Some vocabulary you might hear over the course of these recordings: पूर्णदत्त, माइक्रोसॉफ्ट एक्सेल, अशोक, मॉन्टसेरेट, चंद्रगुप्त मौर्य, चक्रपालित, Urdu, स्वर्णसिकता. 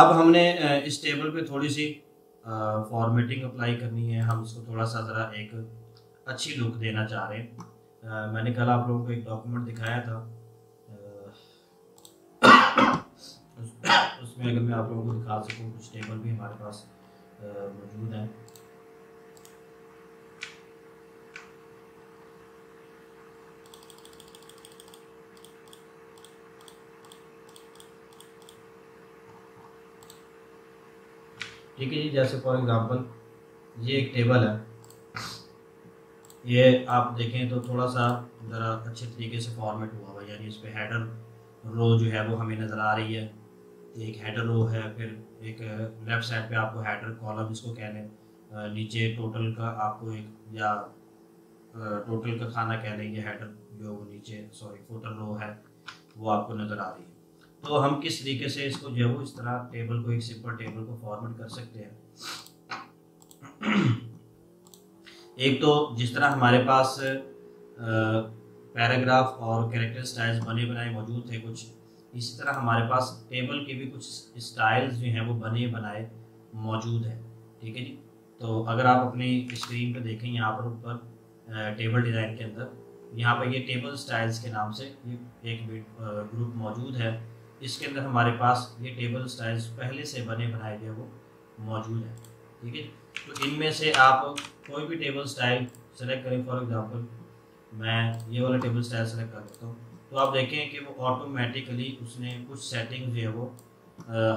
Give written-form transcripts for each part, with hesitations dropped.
अब हमने इस टेबल पे थोड़ी सी फॉर्मेटिंग अप्लाई करनी है, हम इसको थोड़ा सा ज़रा एक अच्छी लुक देना चाह रहे हैं। मैंने कल आप लोगों को एक डॉक्यूमेंट दिखाया था, उसमें अगर मैं आप लोगों को दिखा सकूँ, कुछ टेबल भी हमारे पास मौजूद हैं। ठीक है जी, जैसे फॉर एग्जांपल ये एक टेबल है, ये आप देखें तो थोड़ा सा ज़रा अच्छे तरीके से फॉर्मेट हुआ हुआ है, यानी इस पर हेडर रो जो है वो हमें नज़र आ रही है, एक हेडर रो है, फिर एक लेफ़्ट साइड पे आपको हेडर कॉलम इसको कह लें, नीचे टोटल का आपको एक या टोटल का खाना कह लें, या हेडर जो नीचे सॉरी फुटर रो है वो आपको नज़र आ रही है। तो हम किस तरीके से इसको जो है इस तरह टेबल को, एक सिंपल टेबल को फॉर्मेट कर सकते हैं। एक तो जिस तरह हमारे पास पैराग्राफ और कैरेक्टर स्टाइल्स बने बनाए मौजूद थे कुछ, इसी तरह हमारे पास टेबल के भी कुछ स्टाइल्स जो हैं वो बने बनाए मौजूद हैं। ठीक है जी, तो अगर आप अपनी स्क्रीन पे देखें यहाँ पर ऊपर टेबल डिज़ाइन के अंदर, यहाँ पर ये टेबल स्टाइल्स के नाम से एक ग्रुप मौजूद है, इसके अंदर हमारे पास ये टेबल स्टाइल्स पहले से बने बनाए गए वो मौजूद हैं। ठीक है, तो इनमें से आप कोई भी टेबल स्टाइल सेलेक्ट करें, फॉर एग्जांपल मैं ये वाला टेबल स्टाइल सेलेक्ट कर देता हूँ, तो आप देखें कि वो ऑटोमेटिकली उसने कुछ सेटिंग जो है वो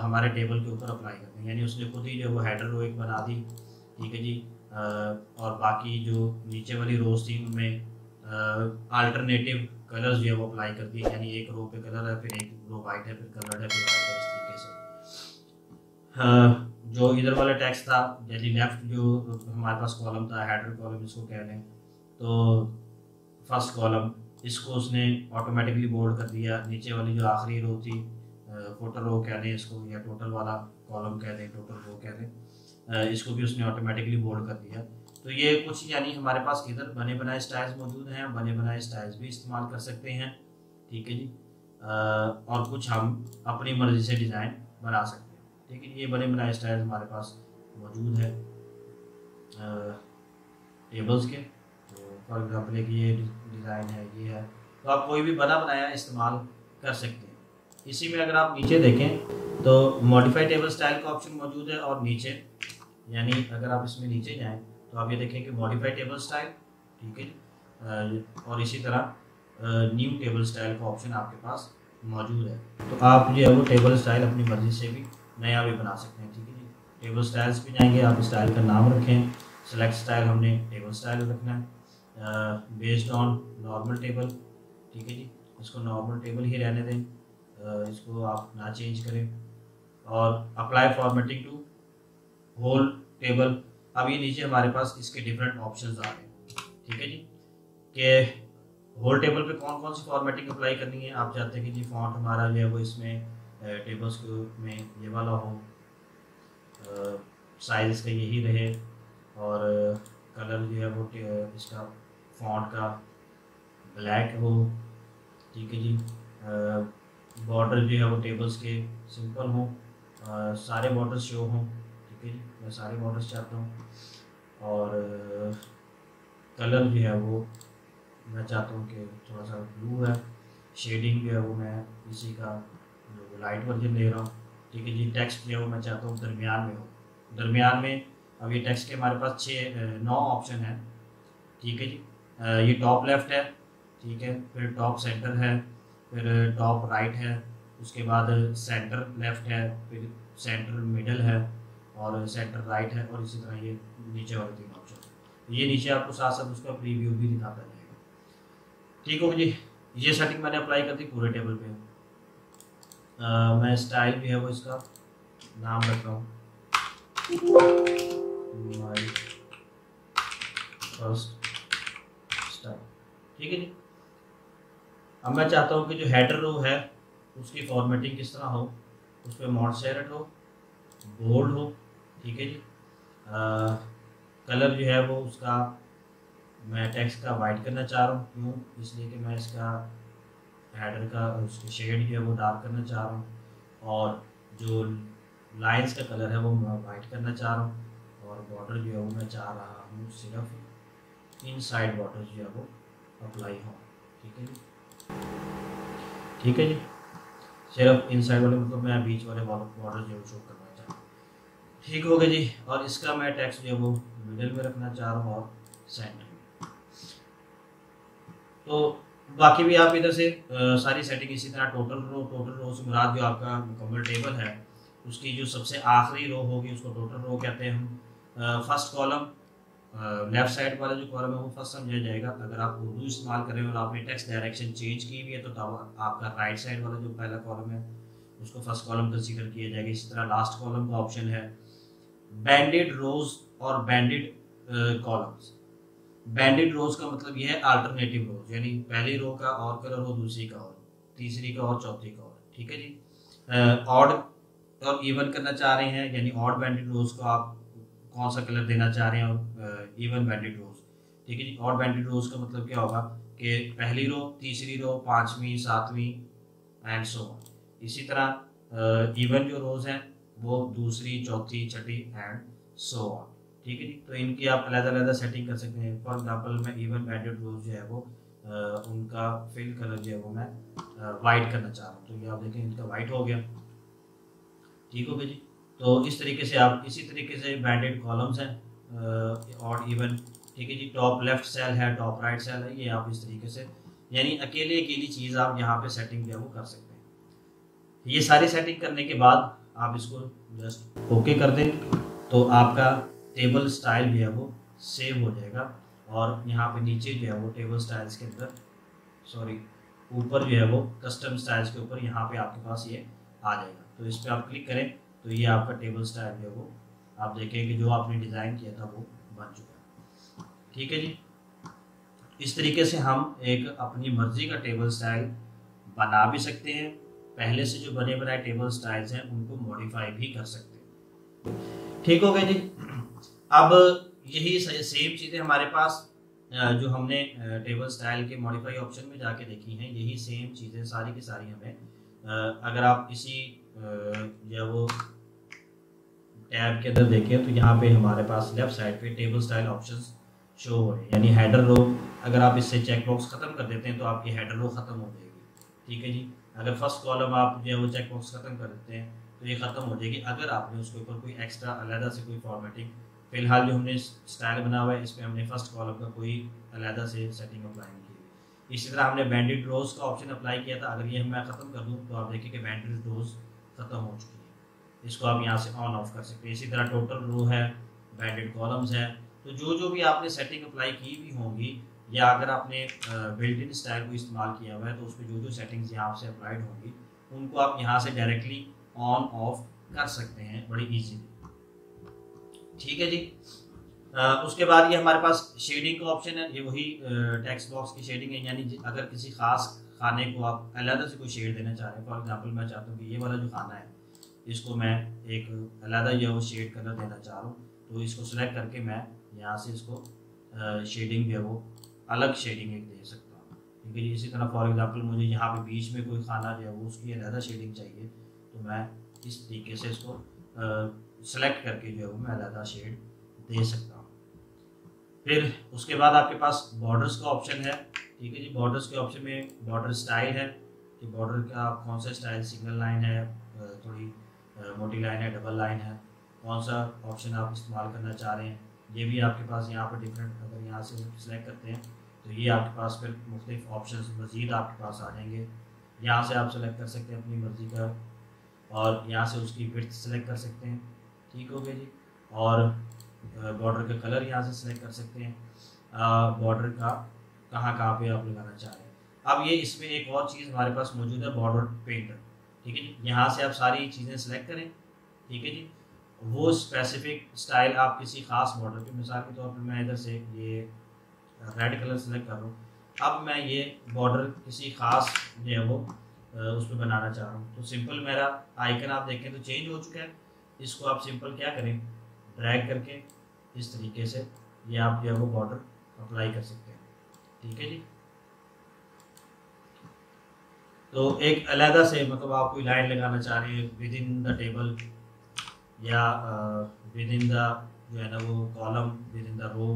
हमारे टेबल के ऊपर अप्लाई करते हैं, यानी उसने खुद ही जो वो हेडर रो एक बना दी। ठीक है जी, और बाकी जो नीचे वाली रोज थी उनमें अल्टरनेटिव कलर्स जो है वो अप्लाई कर दिए, यानी एक रो पे कलर है, फिर एक रो वाइट है, फिर कलर्ड है, फिर वाइट है, इस तरीके से। जो इधर वाला टैक्स था, यानी लेफ्ट जो हमारे पास कॉलम था, हेडर कॉलम इसको कह लें, तो फर्स्ट कॉलम इसको उसने ऑटोमेटिकली बोल्ड कर दिया, नीचे वाली जो आखिरी रो थी टोटल रो कह लें इसको, या टोटल वाला कॉलम कह दें, टोटल रो कह दें, इसको भी उसने ऑटोमेटिकली बोल्ड कर दिया। तो ये कुछ यानी हमारे पास इधर बने बनाए स्टाइल्स मौजूद हैं, बने बनाए स्टाइल्स भी इस्तेमाल कर सकते हैं। ठीक है जी, और कुछ हम अपनी मर्ज़ी से डिज़ाइन बना सकते हैं। ठीक है, ये बने बनाए स्टाइल हमारे पास मौजूद है टेबल्स के। तो फॉर एग्जाम्पल कि ये डिज़ाइन है, ये है, तो आप कोई भी बना बनाया इस्तेमाल कर सकते हैं। इसी में अगर आप नीचे देखें तो मॉडिफाई टेबल स्टाइल का ऑप्शन मौजूद है, और नीचे यानी अगर आप इसमें नीचे जाएं तो आप ये देखें कि मॉडिफाई टेबल स्टाइल। ठीक है, और इसी तरह न्यू टेबल स्टाइल का ऑप्शन आपके पास मौजूद है, तो आप जो है वो टेबल स्टाइल अपनी मर्ज़ी से भी नया भी बना सकते हैं। ठीक है जी, टेबल स्टाइल्स पे जाएंगे, आप स्टाइल का नाम रखें, सेलेक्ट स्टाइल हमने टेबल स्टाइल रखना है, बेस्ड ऑन नॉर्मल टेबल। ठीक है जी, इसको नॉर्मल टेबल ही रहने दें, इसको आप ना चेंज करें, और apply formatting to whole table. अब ये नीचे हमारे पास इसके डिफरेंट ऑप्शंस आ रहे हैं। ठीक है जी, कि होल टेबल पे कौन कौन सी फॉर्मेटिंग अप्लाई करनी है। आप चाहते हैं कि जी फॉन्ट हमारा जो है वो इसमें टेबल्स के में ये वाला हो, साइज़ का यही रहे, और कलर जो है वो इसका फॉन्ट का ब्लैक हो। ठीक है जी, बॉर्डर जो है वो टेबल्स के सिंपल हो, सारे बॉर्डर्स शो हों। ठीक है जी, मैं सारे बॉर्डर्स चाहता हूँ, और कलर जो है वो मैं चाहता हूँ कि थोड़ा सा ब्लू है, शेडिंग जो है वो मैं इसी का लाइट वर्जन ले रहा हूँ। ठीक है जी, टेक्स्ट जो है वो मैं चाहता हूँ दरमियान में हो, दरमियान में। अब ये टेक्स्ट के हमारे पास 9 ऑप्शन है। ठीक है जी, ये टॉप लेफ़्ट है, ठीक है, फिर टॉप सेंटर है, फिर टॉप राइट है, उसके बाद सेंटर लेफ़्ट है, फिर सेंटर मिडल है, और सेंटर राइट है, और इसी तरह ये नीचे वाले 3 ऑप्शन। ये नीचे आपको साथ साथ उसका प्रीव्यू भी दिखाता जाएगा। ठीक हो जी, ये सेटिंग मैंने अप्लाई कर दी पूरे टेबल पर। मैं स्टाइल भी है वो इसका नाम रख रहा हूँ, माय फर्स्ट स्टाइल। ठीक है जी, अब मैं चाहता हूँ कि जो हेडर रो है उसकी फॉर्मेटिंग किस तरह हो, उस पर मॉन्टसेरेट हो, बोल्ड हो। ठीक है जी, कलर जो है वो उसका मैं टेक्स्ट का वाइट करना चाह रहा हूँ, क्यों, इसलिए कि मैं इसका हेडर का उसके शेड जो है वो डार्क करना चाह रहा हूँ, और जो लाइंस का कलर है वो मैं वाइट करना चाह रहा हूँ और बॉर्डर जो है वो मैं चाह रहा हूँ सिर्फ इनसाइड बॉर्डर जो है वो अप्लाई हो। ठीक है जी, ठीक है जी, सिर्फ इनसाइड वाले मतलब मैं बीच वाले बॉर्डर जो है शो करना चाह रहा हूँ। ठीक हो गया जी, और इसका मैं टेक्स्ट जो है वो मिडिल में रखना चाह रहा हूँ और सेंटर में। तो बाकी भी आप इधर से सारी सेटिंग इसी तरह टोटल रो से मुराद जो आपका मुकम्मल टेबल है उसकी जो सबसे आखिरी रो होगी उसको टोटल रो कहते हैं हम। फर्स्ट कॉलम लेफ़्ट साइड वाला जो कॉलम है वो फर्स्ट समझा जाएगा। अगर आप उर्दू इस्तेमाल कर रहे हो और आपने टेक्स्ट डायरेक्शन चेंज की हुई है तो आपका राइट साइड वाला जो पहला कॉलम है उसको फर्स्ट कॉलम कंसीडर किया जाएगा। इसी तरह लास्ट कॉलम का ऑप्शन है बैंडेड रोज और बैंडेड कॉलम्स। बैंडेड रोज का मतलब यह है अल्टरनेटिव रोज, यानी पहली रो का और कलर हो, दूसरी का और, तीसरी का और, चौथी का और। ठीक है जी, ऑड और इवन करना चाह रहे हैं यानी ऑड बैंडेड रोज को आप कौन सा कलर देना चाह रहे हैं और इवन बैंडेड रोज। ठीक है जी, ऑड बैंडेड रोज का मतलब क्या होगा कि पहली रो, तीसरी रो, पाँचवीं, सातवीं एंड सो ऑन। इसी तरह इवन जो रोज हैं वो दूसरी, चौथी, छठी एंड सो ऑन। ठीक है जी, तो इनकी आप अलग-अलग सेटिंग कर सकते हैं। फॉर एग्जांपल मैं इवन बैंडेड रोज जो है वो उनका फिल कलर जो है वो मैं वाइट करना चाह रहा हूँ, तो ये आप देखें इनका वाइट हो गया। ठीक हो गया जी, तो इस तरीके से आप इसी तरीके से बैंडेड कॉलम्स हैं और इवन। ठीक है जी, टॉप लेफ्ट सेल है, टॉप राइट सेल है, ये आप इस तरीके से यानी अकेले अकेली चीज़ आप यहाँ पे सेटिंग जो है वो कर सकते हैं। ये सारी सेटिंग करने के बाद आप इसको जस्ट ओके कर दें तो आपका टेबल स्टाइल जो है वो सेव हो जाएगा। और यहाँ पे नीचे जो है वो टेबल स्टाइल्स के अंदर, सॉरी ऊपर जो है वो कस्टम स्टाइल्स के ऊपर यहाँ पर आपके पास ये आ जाएगा, तो इस पर आप क्लिक करें तो ये आपका टेबल स्टाइल जो है वो आप देखेंगे जो आपने डिज़ाइन किया था वो बन चुका है। ठीक है जी, इस तरीके से हम एक अपनी मर्ज़ी का टेबल स्टाइल बना भी सकते हैं, पहले से जो बने बनाए टेबल स्टाइल्स हैं उनको मॉडिफाई भी कर सकते हैं। ठीक हो गया जी, अब यही सेम चीज़ें हमारे पास जो हमने टेबल स्टाइल के मॉडिफाई ऑप्शन में जाके देखी हैं, यही सेम चीज़ें सारी की सारी हमें अगर आप इसी जब वो टैब के अंदर देखें तो यहाँ पे हमारे पास लेफ्ट साइड पे टेबल स्टाइल ऑप्शंस शो हो रहे हैं। यानी हेडर रो अगर आप इससे चेकबॉक्स ख़त्म कर देते हैं तो आपकी हेडर रो ख़त्म हो जाएगी। ठीक है जी, अगर फर्स्ट कॉलम आप जो है वो चेकबॉक्स ख़त्म कर देते हैं तो ये ख़त्म हो जाएगी अगर आपने उसके ऊपर कोई एक्स्ट्रा अलहदा से कोई फॉर्मेटिंग। फ़िलहाल जो हमने स्टाइल बना हुआ है इसमें हमने फर्स्ट कॉलम का कोई अलहदा से सेटिंग अप्लाई नहीं की। इसी तरह हमने बैंडेड रोज का ऑप्शन अप्लाई किया था, अगर ये मैं ख़त्म कर दूँ तो आप देखिए कि बैंडेड रोज ख़त्म हो चुकी है, इसको आप यहाँ से ऑन ऑफ कर सकते हैं। इसी तरह टोटल रो है, बैंडेड कॉलम्स है, तो जो जो भी आपने सेटिंग अप्लाई की भी होंगी या अगर आपने बिल्ट इन स्टाइल को इस्तेमाल किया हुआ है तो उसमें जो जो सेटिंग्स यहाँ से अप्लाइड होंगी उनको आप यहाँ से डायरेक्टली ऑन ऑफ कर सकते हैं बड़ी ईजीली। ठीक है जी, उसके बाद ये हमारे पास शेडिंग का ऑप्शन है, ये वही टेक्स्ट बॉक्स की शेडिंग है, यानी अगर किसी खास खाने को आप अलहदा से कोई शेड देना चाह रहे हैं। फॉर एग्जांपल मैं चाहता हूँ कि ये वाला जो खाना है इसको मैं एक अलहदा या वो शेड कलर देना चाह रहा हूँ, तो इसको सेलेक्ट करके मैं यहाँ से इसको शेडिंग जो है वो अलग शेडिंग एक दे सकता हूँ। ठीक है, इसी तरह फॉर एग्जांपल मुझे यहाँ पे बीच में कोई खाना जो है वो उसकी अलहदा शेडिंग चाहिए तो मैं इस तरीके से इसको सेलेक्ट करके जो है वो मैं अलहदा शेड दे सकता हूँ। फिर उसके बाद आपके पास बॉर्डर्स का ऑप्शन है। ठीक है जी, बॉर्डर्स के ऑप्शन में बॉर्डर स्टाइल है कि बॉर्डर का आप कौन सा स्टाइल, सिंगल लाइन है, थोड़ी मोटी लाइन है, डबल लाइन है, कौन सा ऑप्शन आप इस्तेमाल करना चाह रहे हैं, ये भी आपके पास यहाँ पर डिफरेंट। अगर यहाँ से सिलेक्ट करते हैं तो ये आपके पास फिर मुख्तलिफ ऑप्शन मज़ीद आपके पास आ जाएंगे। यहाँ से आप सेलेक्ट कर सकते हैं अपनी मर्ज़ी का और यहाँ से उसकी विड्थ सेलेक्ट कर सकते हैं। ठीक हो गया जी, और बॉर्डर का कलर यहाँ से सेलेक्ट कर सकते हैं, बॉर्डर का कहाँ पे आप लगाना चाह रहे हैं। अब ये इसमें एक और चीज़ हमारे पास मौजूद है, बॉर्डर पेंटर। ठीक है जी, यहाँ से आप सारी चीज़ें सेलेक्ट करें। ठीक है जी, वो स्पेसिफिक स्टाइल आप किसी खास बॉर्डर पे, मिसाल के तौर पर मैं इधर से ये रेड कलर सेलेक्ट कर रहा हूँ, अब मैं ये बॉर्डर किसी खास जो है वो उस पर बनाना चाह रहा हूँ, तो सिंपल मेरा आइकन आप देखें तो चेंज हो चुका है। इसको आप सिंपल क्या करें, ड्रैग करके इस तरीके से ये आप जो है वो बॉर्डर अप्लाई कर सकते हैं। ठीक है जी, तो एक अलहदा से मतलब आप कोई लाइन लगाना चाह रहे हैं विद इन द टेबल या विद इन द जो है ना वो column within the row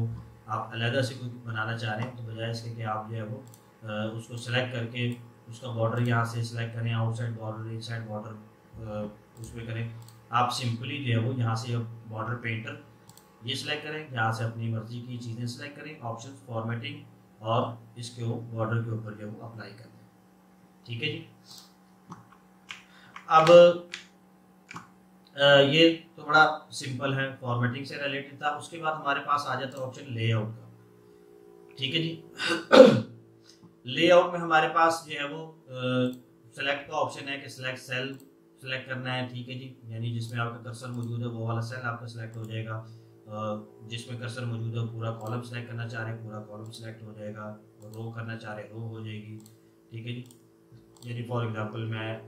आप अलहदा से कुछ बनाना चाह रहे हैं तो बजाय इसके कि आप जो है वो उसको सेलेक्ट करके उसका बॉर्डर यहाँ से सिलेक्ट करें, आउटसाइड बॉर्डर इनसाइड बॉर्डर उसमें करें। आप सिंपली जो है वो यहाँ से बॉर्डर पेंटर ये सिलेक्ट करें, यहाँ से अपनी मर्जी की चीज़ें सिलेक्ट करें, ऑप्शन फॉर्मेटिंग और इसके बॉर्डर के ऊपर जो है वो अप्लाई कर दें। ठीक है जी। अब ये तो बड़ा सिंपल है, फॉर्मेटिंग से रिलेटेड था। उसके बाद हमारे पास आ जाता है ऑप्शन लेआउट का। ठीक है जी। लेआउट में हमारे पास जो है वो सेलेक्ट का ऑप्शन है कि सिलेक्ट सेल सेलेक्ट करना है। ठीक है जी। यानी जिसमें आपका कर्सर मौजूद है वो वाला सेल आपका सेलेक्ट हो जाएगा, जिसमें कर्सर मौजूद है पूरा कॉलम सेलेक्ट करना चाह रहे हैं पूरा कॉलम सेलेक्ट हो जाएगा, रो करना चाह रहे रो हो जाएगी। ठीक है जी। यानी फॉर एग्जांपल मैं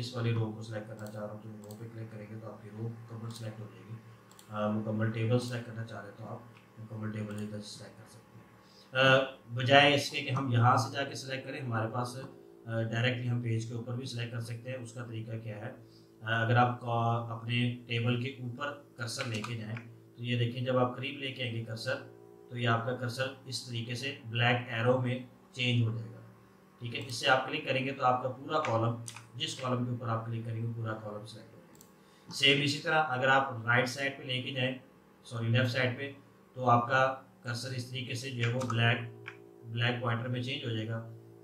इस वाली रो को सिलेक्ट करना चाह रहा हूँ तो रो पे क्लिक करेंगे तो आपकी रो मुकम्मल सेलेक्ट हो जाएगी। मुकम्मल टेबल सेलेक्ट करना चाह रहे हैं तो आप मुकम्मल टेबल इधर सेलेक्ट कर सकते हैं। बजाय इसके कि हम यहाँ से जाके सिलेक्ट करें, हमारे पास डायरेक्टली हम पेज के ऊपर भी सिलेक्ट कर सकते हैं। उसका तरीका क्या है, अगर आप अपने टेबल के ऊपर कर्सर लेके जाएँ तो ये देखिए जब आप करीब लेके आएंगे कर्सर तो ये आपका कर्सर इस तरीके से ब्लैक एरो में चेंज हो जाएगा। ठीक है। इससे आप क्लिक करेंगे तो आपका पूरा कॉलम, जिस कॉलम के ऊपर आप क्लिक करेंगे पूरा कॉलम सेलेक्ट हो जाएगा। सेम इसी तरह अगर आप राइट साइड पे लेके जाएं, सॉरी लेफ्ट साइड पे, तो आपका कर्सर इस तरीके से जो है वो ब्लैक पॉइंटर में चेंज हो जाएगा।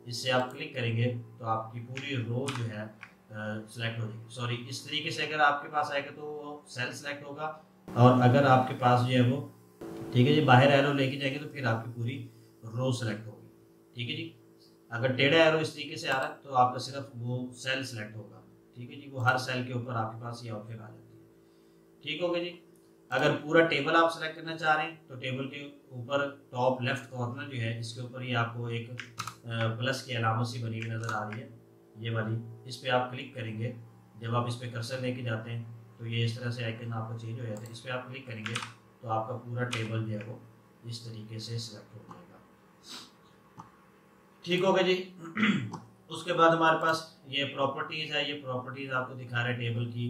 इससे आप क्लिक करेंगे तो आपकी पूरी रो जो है सेलेक्ट हो जाएगी। सॉरी, इस तरीके से अगर आपके पास आएगा तो वो सेल सेलेक्ट होगा और अगर आपके पास जो है वो, ठीक है जी, बाहर एरो लेके जाएंगे तो फिर आपकी पूरी रो सेलेक्ट होगी। ठीक है जी। अगर टेढ़ा एरो इस तरीके से आ रहा है तो आपका सिर्फ वो सेल सेलेक्ट होगा। ठीक है जी। वो हर सेल के ऊपर आपके पास ये ऑप्शन आ जाती है। ठीक हो गया जी। अगर पूरा टेबल आप सेलेक्ट करना चाह रहे हैं तो टेबल के ऊपर टॉप लेफ्ट कॉर्नर जो है इसके ऊपर ही आपको एक प्लस की अलामत सी बनी हुई नज़र आ रही है, ये वाली। इस पर आप क्लिक करेंगे। जब आप इस पर कर्सर लेके जाते हैं तो ये इस तरह से आइकन आपको चेंज हो जाता है। इस पर आप क्लिक करेंगे तो आपका पूरा टेबल जो है वो इस तरीके से सिलेक्ट हो जाएगा। ठीक हो गया जी। उसके बाद हमारे पास ये प्रॉपर्टीज़ है। ये प्रॉपर्टीज़ आपको दिखा रहे हैं टेबल की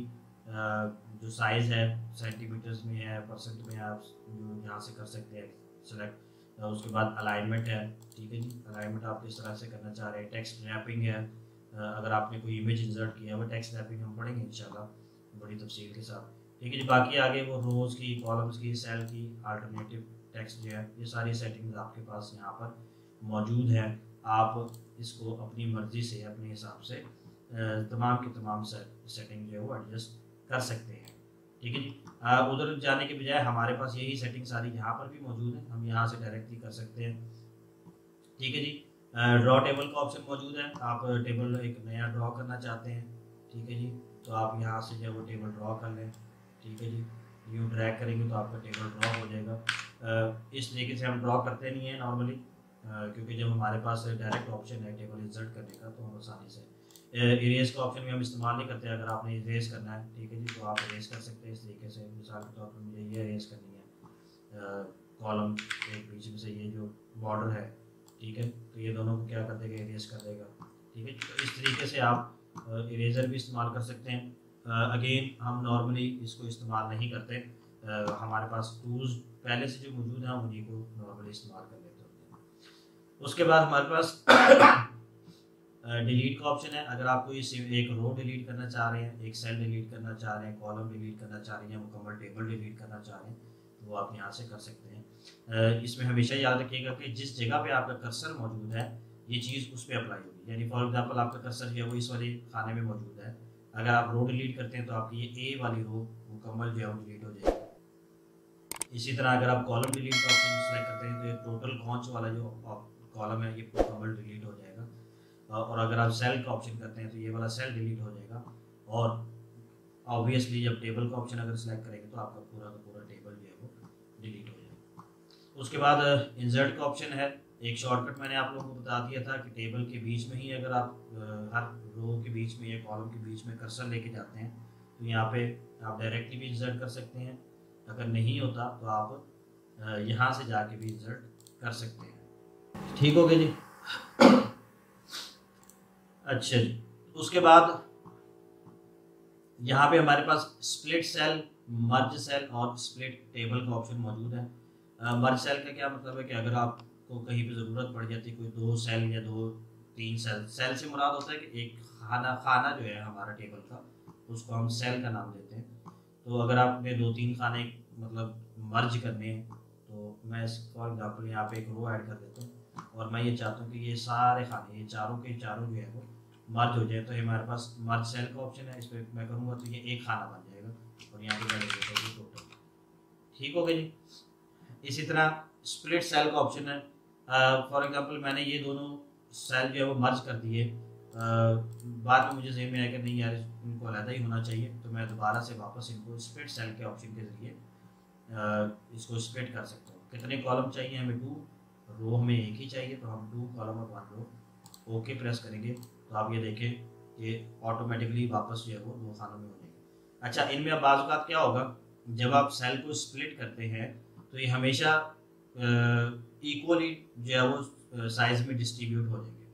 जो साइज़ है सेंटीमीटर्स में है, परसेंट में आप जो यहाँ से कर सकते हैं सेलेक्ट। उसके बाद अलाइनमेंट है। ठीक है जी। अलाइनमेंट आप किस तरह से करना चाह रहे हैं। टेक्स्ट रैपिंग है, अगर आपने कोई इमेज इंसर्ट किया है वो टेक्स्ट रैपिंग हम पढ़ेंगे इंशाल्लाह बड़ी तफसील के साथ। ठीक है जी। बाकी आगे वो रोज़ की, कॉलम्स की, सेल की, अल्टरनेटिव टेक्स्ट जो है, ये सारी सेटिंग्स आपके पास यहाँ पर मौजूद है। आप इसको अपनी मर्जी से अपने हिसाब से तमाम के तमाम सेटिंग जो है वो एडजस्ट कर सकते हैं। ठीक है जी। उधर जाने के बजाय हमारे पास यही सेटिंग सारी यहाँ पर भी मौजूद है, हम यहाँ से डायरेक्टली कर सकते हैं। ठीक है जी। ड्रॉ टेबल का ऑप्शन मौजूद है। आप टेबल एक नया ड्रॉ करना चाहते हैं, ठीक है जी, तो आप यहाँ से जो है वो टेबल ड्रॉ कर लें। ठीक है जी। न्यू ड्रैग करेंगे तो आपका टेबल ड्रॉ हो जाएगा। इस तरीके से हम ड्रॉ करते नहीं हैं नॉर्मली, क्योंकि जब हमारे पास डायरेक्ट ऑप्शन है टेबल इंसर्ट करने का तो हम आसानी से इरेज का ऑप्शन में हम इस्तेमाल नहीं करते। अगर आपने इरेज करना है, ठीक है जी, तो आप इरेज कर सकते हैं इस तरीके से। मिसाल के तौर पर मुझे ये इरेज करनी है कॉलम के बीच में से, ये जो बॉर्डर है, ठीक है, तो ये दोनों को क्या कर देगा, इरेज कर देगा। ठीक है। तो इस तरीके से आप इरेजर भी इस्तेमाल कर सकते हैं। अगेन हम नॉर्मली इसको इस्तेमाल नहीं करते। हमारे पास टूल्स पहले से जो मौजूद हैं उन्हीं को नॉर्मली इस्तेमाल कर लेते हैं। उसके बाद हमारे पास डिलीट का ऑप्शन है। अगर आप कोई एक रो डिलीट करना चाह रहे हैं, एक सेल डिलीट करना चाह रहे हैं, कॉलम डिलीट करना चाह रहे हैं, मुकम्मल टेबल डिलीट करना चाह रहे हैं, तो वो आप यहाँ से कर सकते हैं। इसमें हमेशा याद रखिएगा कि जिस जगह पे आपका कर्सर मौजूद है ये चीज़ उस पर अप्लाई होगी। यानी फॉर एग्जाम्पल आपका कर्सर जो है वो इस वाले खाने में मौजूद है, अगर आप रो डिलीट करते हैं तो आपकी ये ए वाली रो मुकम्मल जो है वो डिलीट हो जाएगी। इसी तरह अगर आप कॉलम डिलीट का ऑप्शन सेलेक्ट करते हैं तो ये टोटल खौंच वाला जो कॉलम है ये मुकम्मल डिलीट हो जाएगा। और अगर आप सेल का ऑप्शन करते हैं तो ये वाला सेल डिलीट हो जाएगा। और ऑब्वियसली जब टेबल का ऑप्शन अगर सेलेक्ट करेंगे तो आपका पूरा का पूरा टेबल जो है वो डिलीट हो जाएगा। उसके बाद इंसर्ट का ऑप्शन है। एक शॉर्टकट मैंने आप लोगों को बता दिया था कि टेबल के बीच में ही अगर आप हर रो के बीच में या कॉलम के बीच में कर्सर लेके जाते हैं तो यहाँ पर आप डायरेक्टली भी इंसर्ट कर सकते हैं। अगर नहीं होता तो आप यहाँ से जाके भी इंसर्ट कर सकते हैं। ठीक हो गया जी। अच्छा जी। उसके बाद यहाँ पे हमारे पास स्प्लिट सेल, मर्ज सेल और स्प्लिट टेबल का ऑप्शन मौजूद है। मर्ज सेल का क्या मतलब है कि अगर आपको कहीं पे ज़रूरत पड़ जाती है कोई दो सेल या दो तीन सेल, सेल से मुराद होता है कि एक खाना जो है हमारा टेबल का, उसको हम सेल का नाम देते हैं। तो अगर आपने दो तीन खाने मतलब मर्ज करने हैं, तो मैं इस फॉर एग्जाम्पल यहाँ पे एक रो ऐड कर देता हूँ और मैं ये चाहता हूँ कि ये सारे खाने ये चारों के चारों जो है वो मर्ज हो जाए, तो हमारे पास मर्ज सेल का ऑप्शन है। इस पर मैं करूँगा तो ये एक खाना बन जाएगा और यहाँ पे मैं देता हूँ टोटल। ठीक हो गया जी। इसी तरह स्प्लिट सेल का ऑप्शन है। फॉर एग्जाम्पल मैंने ये दोनों सेल जो है वो मर्ज कर दिए, बाद में मुझे जहन में आया कि नहीं यार इनको अलहदा ही होना चाहिए, तो मैं दोबारा से वापस इनको स्प्लिट सेल के ऑप्शन के ज़रिए इसको स्प्लिट कर सकता हूँ। कितने कॉलम चाहिए हमें? 2 रो हमें एक ही चाहिए, तो हम 2 कॉलम और 1 रो ओके प्रेस करेंगे तो आप ये देखें ये ऑटोमेटिकली वापस जो है वो दो खानों में हो जाएगा। अच्छा, इनमें अब बाज़ औक़ात क्या होगा, जब आप सेल को स्प्लिट करते हैं तो ये हमेशा इक्वली जो है वो साइज़ में डिस्ट्रीब्यूट हो जाएंगे।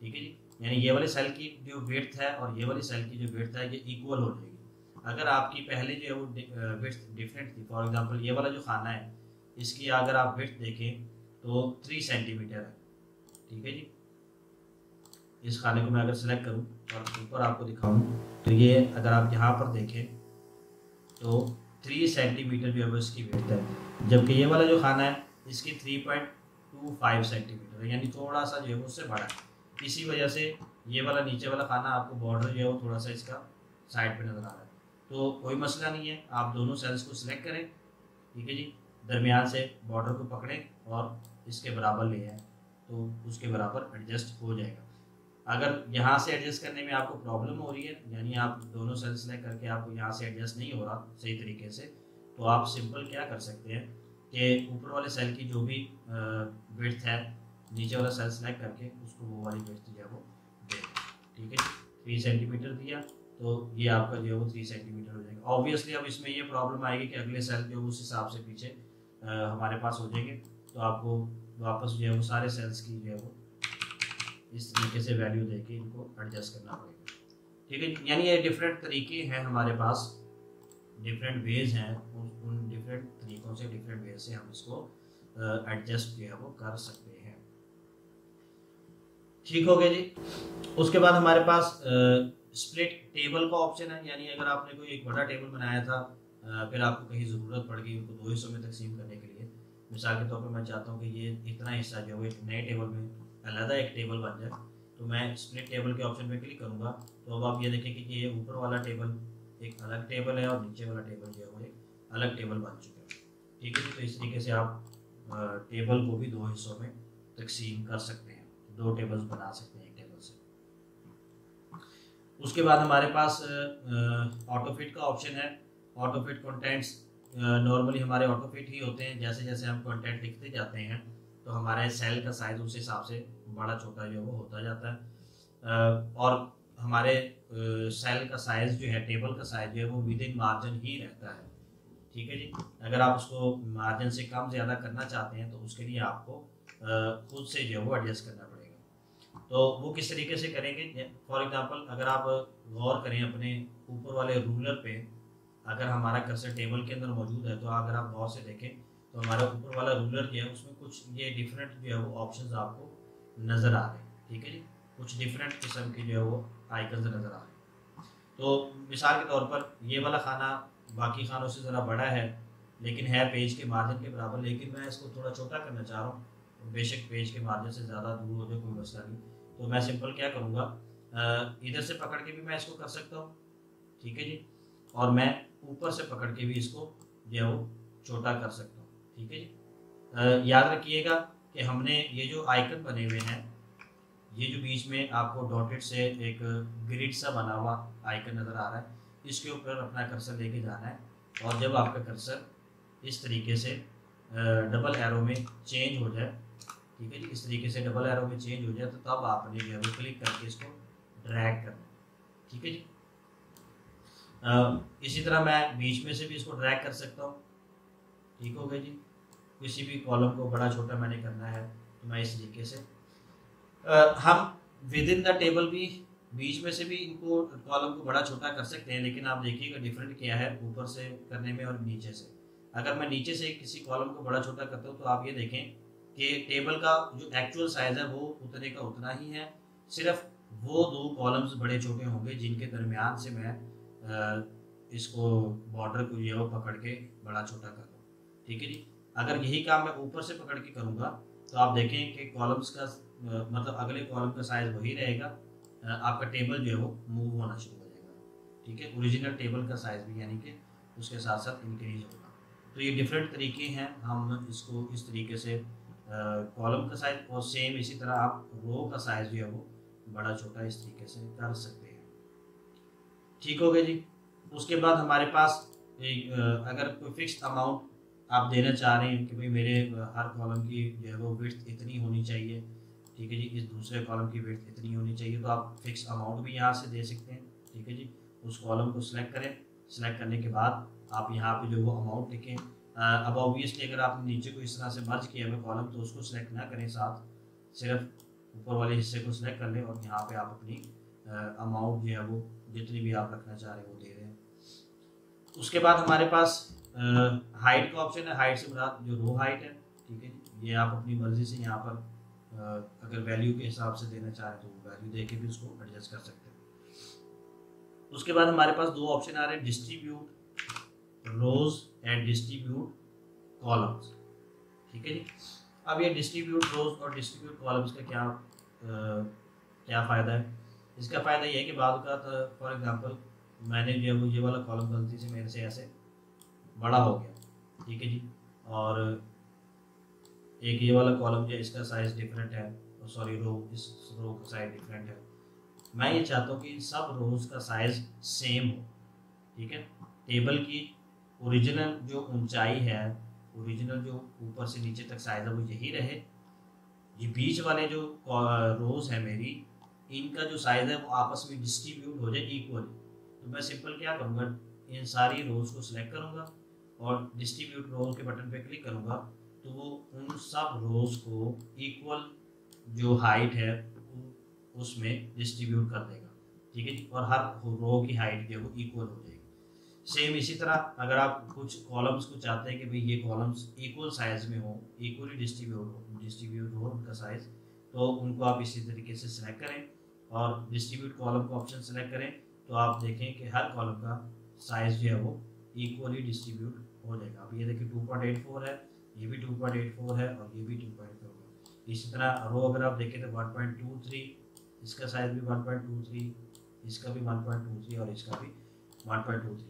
ठीक है जी, यानी ये वाले सेल की जो विड्थ है और ये वाली सेल की जो विड्थ है ये इक्वल हो जाएगी। अगर आपकी पहले जो है वो विड्थ डिफरेंट थी, फॉर एग्ज़ाम्पल ये वाला जो खाना है इसकी अगर आप विड्थ देखें तो 3 सेंटीमीटर है। ठीक है जी, इस खाने को मैं अगर सेलेक्ट करूं और ऊपर आपको दिखाऊं तो ये अगर आप यहाँ पर देखें तो 3 सेंटीमीटर जो है वो इसकी विड्थ है, जबकि ये वाला जो खाना है इसकी 3.25 सेंटीमीटर है, यानी थोड़ा सा जो है वो उससे बड़ा है। इसी वजह से ये वाला नीचे वाला खाना आपको बॉर्डर जो है वो थोड़ा सा इसका साइड पे नज़र आ रहा है। तो कोई मसला नहीं है, आप दोनों सेल्स को सिलेक्ट करें, ठीक है जी, दरमियान से बॉर्डर को पकड़ें और इसके बराबर ले आएँ तो उसके बराबर एडजस्ट हो जाएगा। अगर यहाँ से एडजस्ट करने में आपको प्रॉब्लम हो रही है, यानी आप दोनों सेल सेलेक्ट करके आपको यहाँ से एडजस्ट नहीं हो रहा सही तरीके से, तो आप सिंपल क्या कर सकते हैं कि ऊपर वाले सेल की जो भी विड्थ है नीचे वाला सेल सेलेक्ट करके उसको वो वाली विड्थ जो है वो दे। ठीक है, 3 सेंटीमीटर दिया तो ये आपका जो है वो 3 सेंटीमीटर हो जाएगा। ऑब्वियसली अब इसमें ये प्रॉब्लम आएगी कि अगले सेल जो उस हिसाब से पीछे हमारे पास हो जाएंगे, तो आपको वापस जो है वो सारे सेल्स की जो है वो इस तरीके से वैल्यू देके इनको एडजस्ट करना पड़ेगा। ठीक है, यानी ये डिफरेंट तरीके हैं हमारे पास, डिफरेंट वेज हैं, उन डिफरेंट तरीक़ों से डिफरेंट वेज से हम इसको एडजस्ट जो है वो कर सकते हैं। ठीक हो गया जी। उसके बाद हमारे पास स्प्लिट टेबल का ऑप्शन है, यानी अगर आपने कोई एक बड़ा टेबल बनाया था फिर आपको कहीं ज़रूरत पड़ गई उनको 2 हिस्सों में तकसीम करने के लिए। मिसाल के तौर पर मैं चाहता हूँ कि ये इतना हिस्सा जो है वो एक नए टेबल में अलहदा एक टेबल बन जाए, तो मैं स्प्लिट टेबल के ऑप्शन पे क्लिक करूँगा। तो अब आप ये देखें कि ये ऊपर वाला टेबल एक अलग टेबल है और नीचे वाला टेबल जो है वो एक अलग टेबल बन चुका है। ठीक है, तो इस तरीके से आप टेबल को भी 2 हिस्सों में तकसीम कर सकते हैं, 2 टेबल्स बना सकते हैं एक टेबल से। उसके बाद हमारे पास ऑटोफिट का ऑप्शन है। ऑटोफिट कंटेंट्स नॉर्मली हमारे ऑटोफिट ही होते हैं, जैसे जैसे हम कंटेंट लिखते जाते हैं तो हमारे सेल का साइज़ उस हिसाब से बड़ा छोटा जो है वो होता जाता है, और हमारे सेल का साइज़ जो है टेबल का साइज़ जो है वो विद इन मार्जिन ही रहता है। ठीक है जी, अगर आप उसको मार्जिन से कम ज़्यादा करना चाहते हैं तो उसके लिए आपको खुद से जो है वो एडजस्ट करना पड़ेगा। तो वो किस तरीके से करेंगे, फॉर एग्ज़ाम्पल अगर आप गौर करें अपने ऊपर वाले रूलर पे, अगर हमारा कर्सर टेबल के अंदर मौजूद है तो अगर आप गौर से देखें तो हमारा ऊपर वाला रूलर जो है उसमें कुछ ये डिफरेंट जो है वो ऑप्शंस आपको नज़र आ रहे हैं। ठीक है जी, कुछ डिफरेंट किस्म के जो है वो आइकन्स नज़र आ रहे हैं। तो मिसाल के तौर पर ये वाला खाना बाकी खानों से ज़रा बड़ा है, लेकिन है पेज के मार्जिन के बराबर, लेकिन मैं इसको थोड़ा छोटा करना चाह रहा हूँ, तो बेशक पेज के मार्जिन से ज़्यादा दूर हो जाए कोई मसला नहीं। तो मैं सिंपल क्या करूँगा, इधर से पकड़ के भी मैं इसको कर सकता हूँ, ठीक है जी, और मैं ऊपर से पकड़ के भी इसको जो है वो छोटा कर सकता हूँ। ठीक है जी, याद रखिएगा कि हमने ये जो आइकन बने हुए हैं, ये जो बीच में आपको डॉटेड से एक ग्रिड सा बना हुआ आइकन नज़र आ रहा है, इसके ऊपर अपना कर्सर लेके जाना है, और जब आपका कर्सर इस तरीके से डबल एरो में चेंज हो जाए, ठीक है जी, इस तरीके से डबल एरो में चेंज हो जाए तो तब आपने जो है वो क्लिक करके इसको ड्रैग करना है। ठीक है जी, इसी तरह मैं बीच में से भी इसको ड्रैग कर सकता हूँ। ठीक हो गया जी, किसी भी कॉलम को बड़ा छोटा मैंने करना है तो मैं इस तरीके से हम विद इन द टेबल भी बीच में से भी इनको कॉलम को बड़ा छोटा कर सकते हैं, लेकिन आप देखिएगा डिफरेंट क्या है ऊपर से करने में और नीचे से। अगर मैं नीचे से किसी कॉलम को बड़ा छोटा करता हूँ तो आप ये देखें कि टेबल का जो एक्चुअल साइज है वो उतने का उतना ही है, सिर्फ वो दो कॉलम्स बड़े छोटे होंगे जिनके दरमियान से मैं इसको बॉर्डर को जो है वो पकड़ के बड़ा छोटा कर दूँ। ठीक है जी, अगर यही काम मैं ऊपर से पकड़ के करूँगा तो आप देखें कि कॉलम्स का मतलब अगले कॉलम का साइज वही रहेगा, आपका टेबल जो है वो मूव होना शुरू हो जाएगा। ठीक है, ओरिजिनल टेबल का साइज भी यानी कि उसके साथ साथ इंक्रीज होगा। तो ये डिफरेंट तरीके हैं, हम इसको इस तरीके से कॉलम का साइज और सेम इसी तरह आप रो का साइज जो है वो बड़ा छोटा इस तरीके से कर सकते हैं। ठीक हो गया जी। उसके बाद हमारे पास अगर कोई फिक्स्ड अमाउंट आप देना चाह रहे हैं कि भाई मेरे हर कॉलम की जो है वो विड्थ इतनी होनी चाहिए, ठीक है जी, इस दूसरे कॉलम की विड्थ इतनी होनी चाहिए, तो आप फिक्स अमाउंट भी यहाँ से दे सकते हैं। ठीक है जी, उस कॉलम को सिलेक्ट करें, सिलेक्ट करने के बाद आप यहाँ पे जो वो अमाउंट लिखें। अब ऑब्वियसली अगर आपने नीचे को इस तरह से मर्ज किया है कॉलम तो उसको सिलेक्ट ना करें साथ, सिर्फ ऊपर वाले हिस्से को सिलेक्ट कर लें और यहाँ पे आप अपनी अमाउंट जो है वो जितनी भी आप रखना चाह रहे हैं वो दे रहे हैं। उसके बाद हमारे पास हाइट का ऑप्शन है, हाइट से मुराद जो रो हाइट है। ठीक है जी, ये आप अपनी मर्जी से यहाँ पर अगर वैल्यू के हिसाब से देना चाहें तो वैल्यू दे के भी उसको एडजस्ट कर सकते हैं। उसके बाद हमारे पास दो ऑप्शन आ रहे हैं, distribute rows and distribute columns. ठीक है जी, अब ये डिस्ट्रीब्यूट रोज और डिस्ट्रीब्यूट कॉलम्स का क्या फ़ायदा है? इसका फ़ायदा ये है कि बाद का फॉर एग्जांपल मैंने जो है वो ये वाला कॉलम गलती से मेरे से ऐसे बड़ा हो गया। ठीक है जी, और एक ये वाला कॉलम जो इसका साइज़ डिफरेंट है, और सॉरी रो, इस रो का साइज़ डिफरेंट है। मैं ये चाहता हूँ कि सब रोज़ का साइज़ सेम हो। ठीक है, टेबल की ओरिजिनल जो ऊंचाई है, ओरिजिनल जो ऊपर से नीचे तक साइज है वो यही रहे। ये बीच वाले जो रोज़ है मेरी, इनका जो साइज़ है वो आपस में डिस्ट्रीब्यूट हो जाए इक्वली। तो मैं सिंपल क्या करूँगा, इन सारी रोज़ को सिलेक्ट करूँगा और डिस्ट्रीब्यूट रोज़ के बटन पे क्लिक करूँगा तो वो उन सब रोज़ को इक्वल जो हाइट है उसमें डिस्ट्रीब्यूट कर देगा। ठीक है जी, और हर रो की हाइट जो है वो इक्वल हो जाएगी। सेम इसी तरह अगर आप कुछ कॉलम्स को चाहते हैं कि भाई ये कॉलम्स इक्वल साइज़ में हो, इक्वली डिस्ट्रीब्यूट हो उनका साइज़, तो उनको आप इसी तरीके से सिलेक्ट करें और डिस्ट्रीब्यूट कॉलम का ऑप्शन सेलेक्ट करें तो आप देखें कि हर कॉलम का साइज़ जो है वो इक्वली डिस्ट्रीब्यूट हो जाएगा। अब ये देखिए 2.84 है, ये भी 2.84 है और ये भी 2.4 है। इसी तरह रो अगर आप देखें तो 1.23, इसका साइज़ भी 1.23, इसका भी 1.23 और इसका भी 1.23।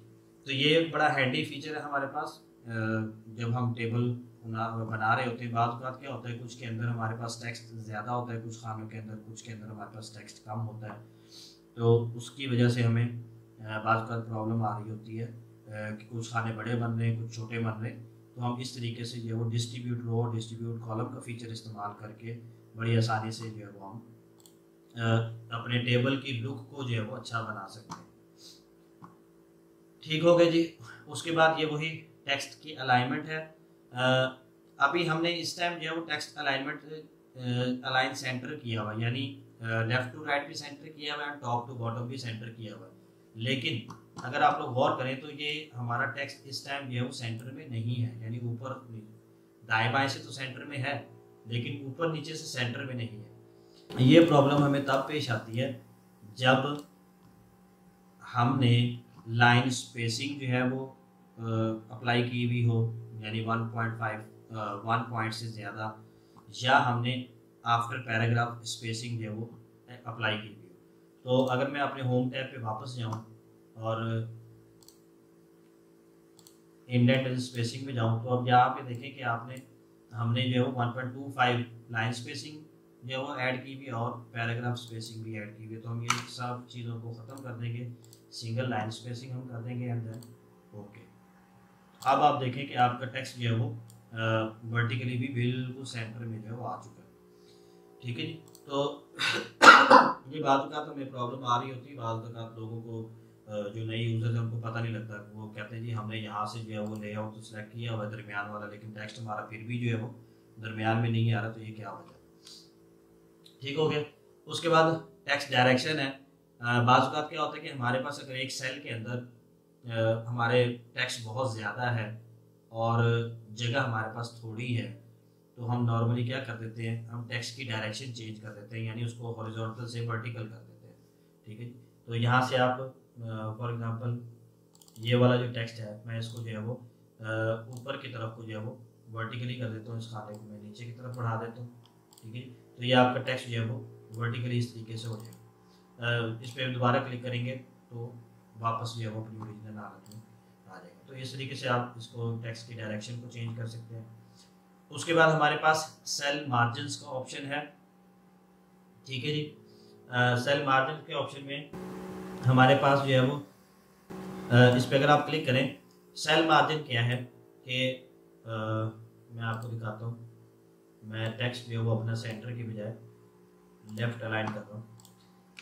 तो ये बड़ा हैंडी फीचर है हमारे पास जब हम टेबल बना रहे होते हैं। बात क्या होता है, कुछ के अंदर हमारे पास टेक्स्ट ज़्यादा होता है, कुछ खानों के अंदर, कुछ के अंदर हमारे पास टेक्स्ट कम होता है, तो उसकी वजह से हमें बात प्रॉब्लम आ रही होती है कि कुछ खाने बड़े बन रहे हैं, कुछ छोटे बन रहे हैं। तो हम इस तरीके से जो है वो डिस्ट्रीब्यूट रो और डिस्ट्रीब्यूट कॉलम का फीचर इस्तेमाल करके बड़ी आसानी से जो है वो हम अपने टेबल की लुक को जो है वो अच्छा बना सकते हैं। ठीक हो गया जी। उसके बाद ये वही टेक्स्ट की अलाइनमेंट है। अभी हमने इस टाइम जो है वो टेक्स्ट अलाइनमेंट अलाइन सेंटर किया हुआ, यानी लेफ़्ट टू राइट भी सेंटर किया हुआ है, टॉप टू बॉटम भी सेंटर किया हुआ है। लेकिन अगर आप लोग गौर करें तो ये हमारा टेक्स्ट इस टाइम जो है वो सेंटर में नहीं है, यानी ऊपर दाएँ बाएँ से तो सेंटर में है लेकिन ऊपर नीचे से सेंटर में नहीं है। ये प्रॉब्लम हमें तब पेश आती है जब हमने लाइन स्पेसिंग जो है वो अप्लाई की हुई हो, यानी 1.5 पॉइंट से ज़्यादा, या हमने आफ्टर पैराग्राफ स्पेसिंग जो है वो अप्लाई की हुई हो। तो अगर मैं अपने होम टैब पे वापस जाऊँ और इंडेंट स्पेसिंग में जाऊँ तो अब यहाँ पे देखें कि हमने जो है वो 1.25 लाइन स्पेसिंग जो वो ऐड की हुई और पैराग्राफ स्पेसिंग भी ऐड की हुई। तो हम ये सब चीज़ों को ख़त्म कर देंगे, सिंगल लाइन स्पेसिंग हम कर देंगे अंदर। ओके, अब आप देखें कि आपका टेक्स्ट जो है वो वर्टिकली भी बिल्कुल सेंटर में जो है वो आ चुका है। ठीक है जी, तो ये बात का तो हमें प्रॉब्लम आ रही होती है। बात का लोगों को जो नए यूज़र है उनको पता नहीं लगता, वो कहते हैं जी हमने यहाँ से जो है वो लेआउट तो सिलेक्ट किया हुआ दरमियान वाला, लेकिन टेक्स्ट हमारा फिर भी जो है वो दरमियान में नहीं आ रहा, तो ये क्या हो जाए। ठीक हो गया। उसके बाद टेक्स्ट डायरेक्शन है। बाज़ औक़ात क्या होता है कि हमारे पास अगर एक सेल के अंदर हमारे टेक्स्ट बहुत ज़्यादा है और जगह हमारे पास थोड़ी है, तो हम नॉर्मली क्या कर देते हैं, हम टेक्स्ट की डायरेक्शन चेंज कर देते हैं, यानी उसको हॉरिजॉन्टल से वर्टिकल कर देते हैं। ठीक है, तो यहाँ से आप फॉर एग्जांपल ये वाला जो टेक्स्ट है, मैं इसको जो है वो ऊपर की तरफ को जो है वो वर्टिकली कर देता हूँ, इस खाने को मैं नीचे की तरफ बढ़ा देता हूँ। ठीक है, तो ये आपका टेक्स्ट जो है वो वर्टिकली इस तरीके से हो जाएगा। इस पर दोबारा क्लिक करेंगे तो वापस जो है वो अपनी ओरिजिनल हालत में आ जाएगा। तो इस तरीके से आप इसको टेक्स्ट की डायरेक्शन को चेंज कर सकते हैं। उसके बाद हमारे पास सेल मार्जिन्स का ऑप्शन है। ठीक है जी, सेल मार्जिन के ऑप्शन में हमारे पास जो है वो इस पर अगर आप क्लिक करें, सेल मार्जिन क्या है कि मैं आपको दिखाता हूँ। मैं टेक्स्ट जो है वो अपना सेंटर की बजाय लेफ़्ट अलाइन कर रहा हूँ।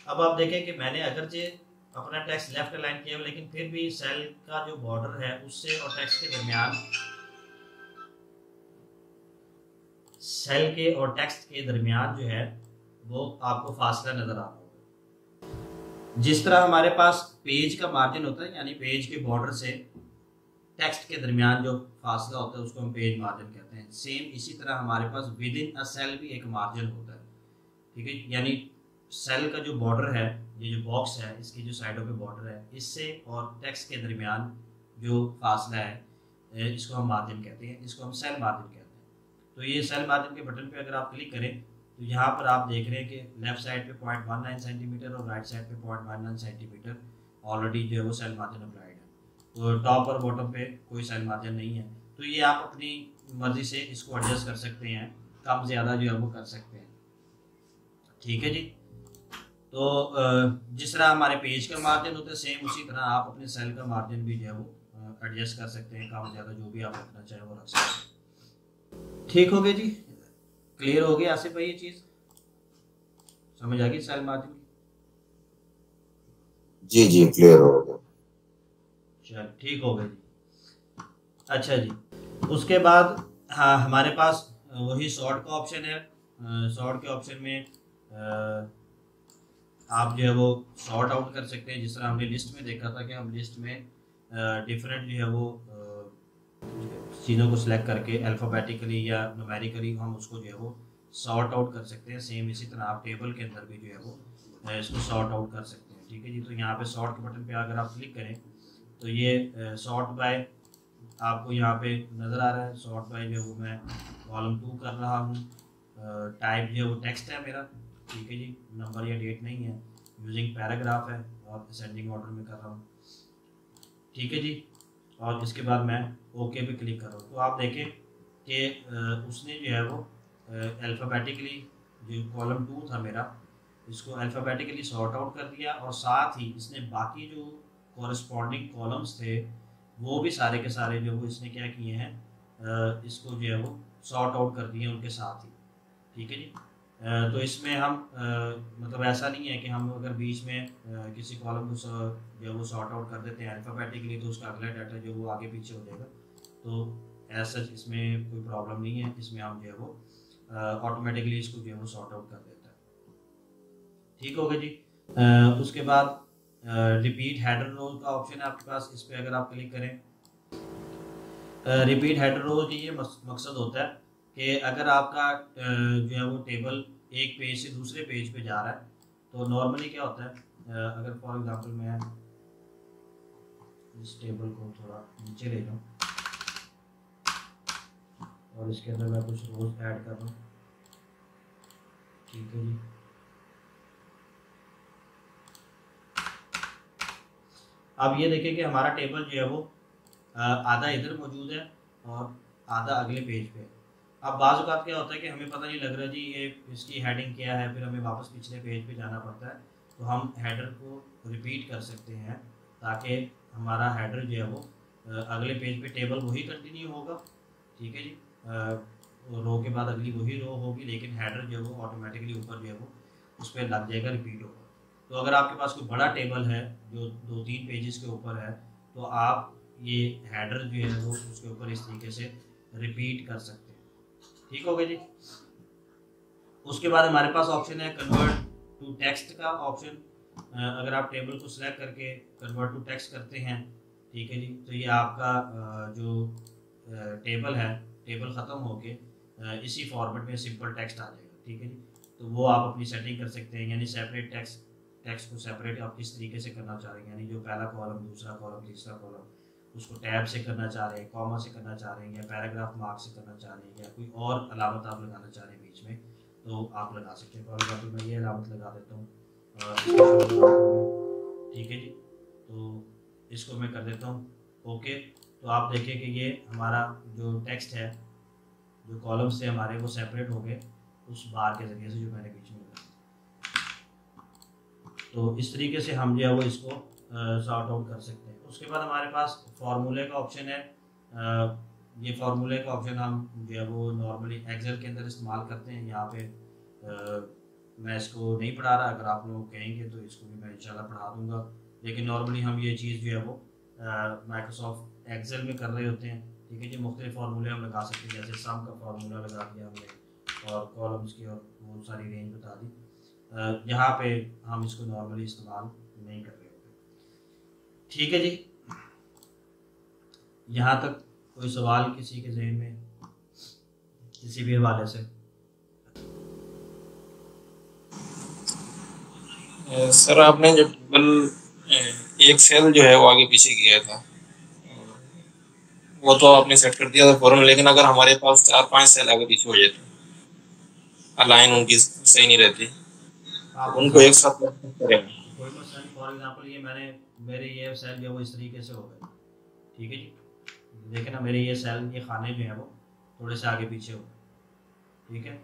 अब आप देखें कि मैंने अगरचे अपना टेक्स्ट लेफ़्ट अलाइन किया, लेकिन फिर भी सेल का जो बॉर्डर है उससे और टेक्स्ट के दरमियान, सेल के और टेक्स्ट के दरमियान जो है वो आपको फासला नज़र आ रहा होगा। जिस तरह हमारे पास पेज का मार्जिन होता है, यानी पेज के बॉर्डर से टेक्स्ट के दरमियान जो फासला होता है उसको हम पेज मार्जिन कहते हैं। सेम इसी तरह हमारे पास विद इन अ सेल भी एक मार्जिन होता है। ठीक है, यानी सेल का जो बॉर्डर है, ये जो बॉक्स है, इसकी जो साइडों पे बॉर्डर है, इससे और टेक्स्ट के दरमियान जो फासला है इसको हम मार्जिन कहते हैं, इसको हम सेल मार्जिन कहते हैं। तो ये सेल मार्जिन के बटन पे अगर आप क्लिक करें तो यहाँ पर आप देख रहे हैं कि लेफ़्ट साइड पे 0.19 सेंटीमीटर और राइट साइड पे 0.19 सेंटीमीटर ऑलरेडी जो है वो सेल मार्जिन अप्लाइड है। तो टॉप और बॉटम पे कोई सेल मार्जिन नहीं है। तो ये आप अपनी मर्ज़ी से इसको एडजस्ट कर सकते हैं, कम ज़्यादा जो है वो कर सकते हैं। ठीक है जी, तो जिस तरह हमारे पेज का मार्जिन होता है, सेम उसी तरह आप अपने सेल का मार्जिन भी जो है वो एडजस्ट कर सकते हैं, कम ज़्यादा जो भी आप रखना चाहें वो रख सकते हैं। ठीक हो गया जी, क्लियर हो गया आसिफ भाई, ये चीज समझ आ गई सेल मार्जिन की? जी जी, क्लियर हो गया। चल ठीक हो गया जी। अच्छा जी, उसके बाद हाँ, हमारे पास वही सॉर्ट का ऑप्शन है। सॉर्ट के ऑप्शन में आप जो है वो सॉर्ट आउट कर सकते हैं। जिस तरह हमने लिस्ट में देखा था कि हम लिस्ट में डिफरेंट जो है वो चीज़ों को सिलेक्ट करके अल्फ़ाबेटिकली या न्यूमेरिकली हम उसको जो है वो सॉर्ट आउट कर सकते हैं। सेम इसी तरह आप टेबल के अंदर भी जो है वो इसको सॉर्ट आउट कर सकते हैं। ठीक है जी, तो यहाँ पे सॉर्ट के बटन पे अगर आप क्लिक करें तो ये सॉर्ट बाय आपको यहाँ पे नज़र आ रहा है। सॉर्ट बाय जो है वो मैं कॉलम 2 कर रहा हूँ। टाइप जो है वो टेक्स्ट है मेरा। ठीक है जी, नंबर या डेट नहीं है। यूजिंग पैराग्राफ है और असेंडिंग ऑर्डर में कर रहा हूँ। ठीक है जी, और इसके बाद मैं ओके पे क्लिक कर रहा हूँ। तो आप देखें कि उसने जो है वो अल्फ़ाबेटिकली जो कॉलम 2 था मेरा, इसको अल्फ़ाबेटिकली सॉर्ट आउट कर दिया और साथ ही इसने बाकी जो कॉरस्पॉन्डिंग कॉलम्स थे वो भी सारे के सारे जो वो इसने क्या किए हैं, इसको जो है वो सॉर्ट आउट कर दिए उनके साथ ही। ठीक है जी, तो इसमें हम मतलब ऐसा नहीं है कि हम अगर बीच में किसी कॉलम को जो है वो सॉर्ट आउट कर देते हैं अल्फ़ाबेटिकली तो उसका अगला डाटा जो वो आगे पीछे हो जाएगा। तो ऐसा इसमें कोई प्रॉब्लम नहीं है। इसमें हम जो है वो ऑटोमेटिकली इसको जो है वो सॉर्ट आउट कर देता है। ठीक हो गया जी। उसके बाद रिपीट हेडर रोज का ऑप्शन है आपके पास। इस पर अगर आप क्लिक करें, रिपीट हेडर रोज का ये मकसद होता है कि अगर आपका जो है वो टेबल एक पेज से दूसरे पेज पे जा रहा है तो नॉर्मली क्या होता है, अगर फॉर एग्जांपल मैं इस टेबल को थोड़ा नीचे ले जाऊँ और इसके अंदर मैं कुछ रोज ऐड कर दूँ। ठीक है जी, अब ये देखें कि हमारा टेबल जो है वो आधा इधर मौजूद है और आधा अगले पेज पे है। अब बाज़ औक़ात क्या होता है कि हमें पता नहीं लग रहा जी ये इसकी हेडिंग क्या है, फिर हमें वापस पिछले पेज पे जाना पड़ता है। तो हम हेडर को रिपीट कर सकते हैं ताकि हमारा हेडर जो है वो अगले पेज पे टेबल वही कंटिन्यू होगा। ठीक है जी, रो के बाद अगली वही रो होगी, लेकिन हेडर जो है वो ऑटोमेटिकली ऊपर जो है वो उस पर लग जाएगा, रिपीट होगा। तो अगर आपके पास कोई बड़ा टेबल है जो 2-3 पेजेस के ऊपर है तो आप ये हेडर जो है वो उसके ऊपर इस तरीके से रिपीट कर सकते हैं। ठीक हो गया जी। उसके बाद हमारे पास ऑप्शन है कन्वर्ट टू टेक्स्ट का ऑप्शन। अगर आप टेबल को सिलेक्ट करके कन्वर्ट टू टेक्स्ट करते हैं, ठीक है जी, तो ये आपका जो टेबल है, टेबल ख़त्म होके इसी फॉर्मेट में सिंपल टेक्स्ट आ जाएगा, ठीक है जी। तो वो आप अपनी सेटिंग कर सकते हैं, यानी सेपरेट टेक्स्ट, टेक्स्ट को सेपरेट आप किस तरीके से करना चाह रहे हैं, यानी जो पहला कॉलम, दूसरा कॉलम, तीसरा कॉलम, उसको टैब से करना चाह रहे हैं, कॉमा से करना चाह रहे हैं, या पैराग्राफ मार्क से करना चाह रहे हैं, या कोई और अलामत आप लगाना चाह रहे हैं बीच में, तो आप लगा सकते हैं। फॉर एग्जाम्पल मैं ये अलामत लगा देता हूँ, ठीक है जी, तो इसको मैं कर देता हूँ ओके। तो आप देखें कि ये हमारा जो टेक्स्ट है, जो कॉलम्स थे हमारे, वो सेपरेट हो गए उस बार के ज़रिए से जो मैंने बीच में लगाया। तो इस तरीके से हम जो है वो इसको सॉर्ट आउट कर सकते हैं। उसके बाद हमारे पास फार्मूले का ऑप्शन है। ये फार्मूले का ऑप्शन हम जो है वो नॉर्मली एक्सेल के अंदर इस्तेमाल करते हैं। यहाँ पर मैं इसको नहीं पढ़ा रहा, अगर आप लोग कहेंगे तो इसको भी मैं इंशाल्लाह पढ़ा दूंगा, लेकिन नॉर्मली हम ये चीज़ जो है वो माइक्रोसॉफ्ट एक्सेल में कर रहे होते हैं, ठीक है जी। मुख्तलिफ फार्मूले हम लगा सकते हैं, जैसे सम का फार्मूला लगा दिया हमने, और कॉलम्स की और बहुत सारी रेंज बता दी। यहाँ पे हम इसको नॉर्मली इस्तेमाल नहीं कर रहे होते, ठीक है जी। यहाँ तक कोई सवाल किसी के जहन में किसी भी हवाले से? सर आपने जो टेबल एक सेल जो है वो आगे पीछे किया था वो तो आपने सेट कर दिया था फौरन, लेकिन अगर हमारे पास 4-5 सेल आगे पीछे हो जाते, लाइन उनकी सही नहीं रहती, उनको एक साथ करेंगे। फॉर एग्जांपल ये मेरे ये सेल जो है वो इस तरीके से हो गए, ठीक है जी, देखे ना, मेरे ये सेल, ये खाने जो है वो थोड़े से आगे पीछे हो गए, ठीक है।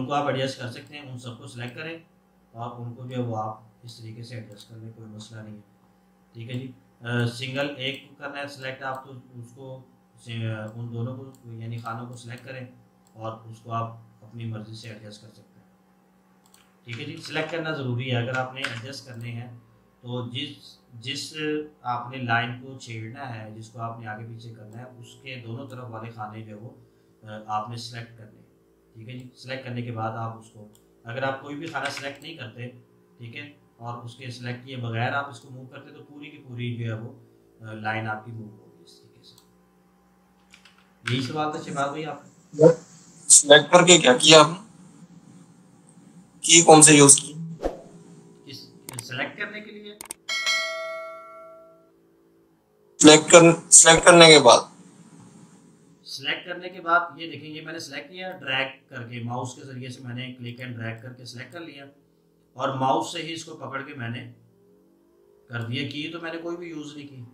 उनको आप एडजस्ट कर सकते हैं, उन सबको सेलेक्ट करें और उनको जो है वो आप इस तरीके से एडजस्ट कर लें, कोई मसला नहीं है, ठीक है जी। सिंगल एक करना है सिलेक्ट आप, तो उसको उन दोनों को यानी खानों को सिलेक्ट करें और उसको आप अपनी मर्ज़ी से एडजस्ट कर सकते हैं, ठीक है जी। सिलेक्ट करना ज़रूरी है, अगर आपने एडजस्ट करने हैं तो जिस आपने लाइन को छेड़ना है, जिसको आपने आगे पीछे करना है, उसके दोनों तरफ वाले खाने जो है वो आपने सेलेक्ट करने, ठीक है जी। सिलेक्ट करने के बाद आप उसको, अगर आप कोई भी खाना सेलेक्ट नहीं करते, ठीक है, और उसके सेलेक्ट किए बगैर आप इसको मूव करते तो पूरी की पूरी जो है वो लाइन आपकी मूव होगी इस तरीके से। यही सवाल था शिवाज भाई आपने सेलेक्ट करके क्या किया, आपने की कौन से यूज की इस सेलेक्ट करने के लिए? सेलेक्ट करने के बाद ये देखेंगे, मैंने सेलेक्ट किया ड्रैग करके, माउस के जरिए से मैंने क्लिक एंड ड्रैग करके सेलेक्ट कर लिया और माउस से ही इसको पकड़ के मैंने कर दिया की, तो मैंने कोई भी यूज नहीं की।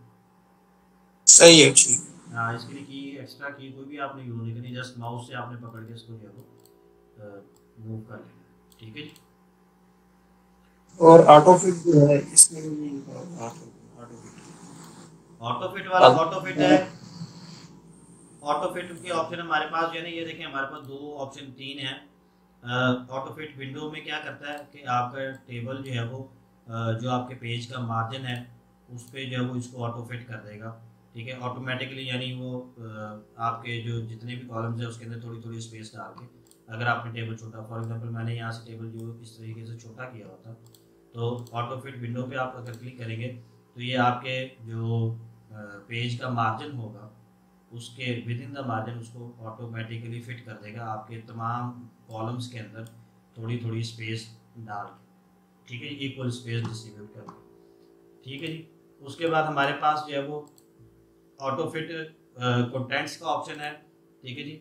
सही है, हाँ, इसके लिए की एक्स्ट्रा की कोई भी आपने यूज नहीं करनी, जस्ट माउस से आपने पकड़ के इसको मूव कर लेना, ठीक है। और ऑटो फिट जो है इसमें ऑटो फिट है, ऑटो फिट के ऑप्शन हमारे पास, यानी ये देखें हमारे पास 2 ऑप्शन 3 हैं। ऑटो फिट विंडो में क्या करता है कि आपका टेबल जो है वो जो आपके पेज का मार्जिन है उस पर जो है वो इसको ऑटो फिट कर देगा, ठीक है, ऑटोमेटिकली, यानी वो आपके जो जितने भी कॉलम्स हैं उसके अंदर थोड़ी थोड़ी स्पेस डाल के, अगर आपने टेबल छोटा, फॉर एग्जांपल मैंने यहाँ से टेबल जो इस तरीके से छोटा किया हुआ था, तो ऑटो फिट विंडो पर आप अगर क्लिक करेंगे तो ये आपके जो पेज का मार्जिन होगा उसके विद इन द मार्जिन उसको ऑटोमेटिकली फिट कर देगा आपके तमाम कॉलम्स के अंदर थोड़ी थोड़ी स्पेस डाल के, ठीक है जी, इक्वल स्पेस डिस्ट्रीब्यूट कर देगा, ठीक है जी। उसके बाद हमारे पास जो है वो ऑटो फिट कंटेंट्स का ऑप्शन है, ठीक है जी।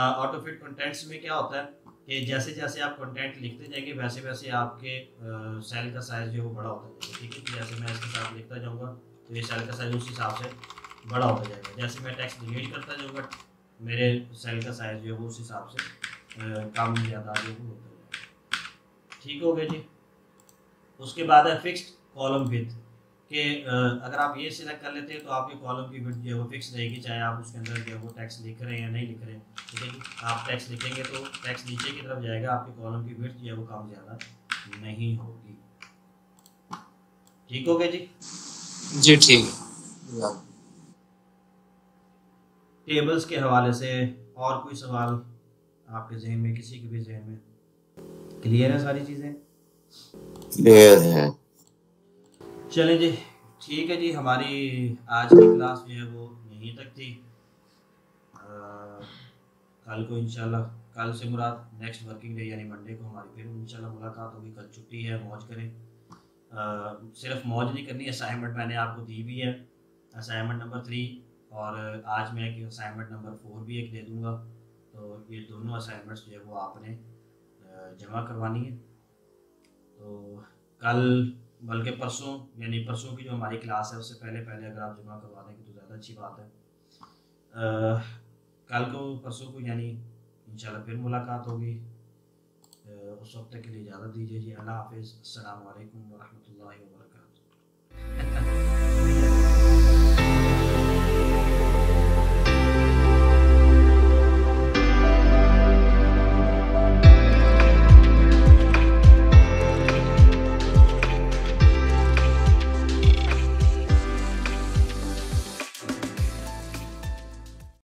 ऑटो फिट कंटेंट्स में क्या होता है कि जैसे जैसे आप कंटेंट लिखते जाएंगे वैसे वैसे आपके सेल का साइज़ जो है वो बड़ा होता जाएगा, ठीक है जी। जैसे मैं इसके साथ लिखता जाऊँगा तो ये सेल का साइज़ उस हिसाब से बड़ा होता जाएगा, जैसे मैं टेक्स्ट डिलीट करता जाऊँगा मेरे सेल का साइज़ जो है वो उस हिसाब से कम ज़्यादा जो होता जाएगा, ठीक हो गया जी। उसके बाद है फिक्स्ड कॉलम विड्थ, के अगर आप ये सिलेक्ट कर लेते हैं तो आपके कॉलम की विड्थ जो है वो फिक्स रहेगी, चाहे आप उसके अंदर जो है वो टेक्स्ट लिख रहे हैं या नहीं लिख रहे हैं, ठीक है जी। आप टेक्स्ट लिखेंगे तो टेक्स्ट नीचे की तरफ जाएगा, आपके कॉलम की विड्थ जो है वो कम ज़्यादा नहीं होगी, ठीक हो गया जी। जी ठीक है, टेबल्स के हवाले से और कोई सवाल आपके जहन में, किसी के भी जहन में? क्लियर है सारी चीजें? क्लियर है। चलें जी, ठीक है जी। हमारी आज की क्लास जो है वो यहीं तक थी। कल को इंशाल्लाह, कल से मुराद नेक्स्ट वर्किंग डे यानी मंडे को हमारी फिर इंशाल्लाह मुलाकात होगी। कल छुट्टी है, मौज करें। सिर्फ मौज नहीं करनी, असाइनमेंट मैंने आपको दी भी है, असाइनमेंट नंबर 3, और आज मैं एक असाइनमेंट नंबर 4 भी एक दे दूँगा। तो ये दोनों असाइनमेंट्स जो है वो आपने जमा करवानी है। तो कल बल्कि परसों यानी परसों की जो हमारी क्लास है उससे पहले अगर आप जमा करवा देंगे तो ज़्यादा अच्छी बात है। कल को परसों को यानी इंशाल्लाह फिर मुलाकात होगी। उस वक्त के लिए इजाज़त दीजिए जी। अल्लाह हाफ़िज़। अस्सलाम वालेकुम वरहमतुल्लाहि वबरकातुहू।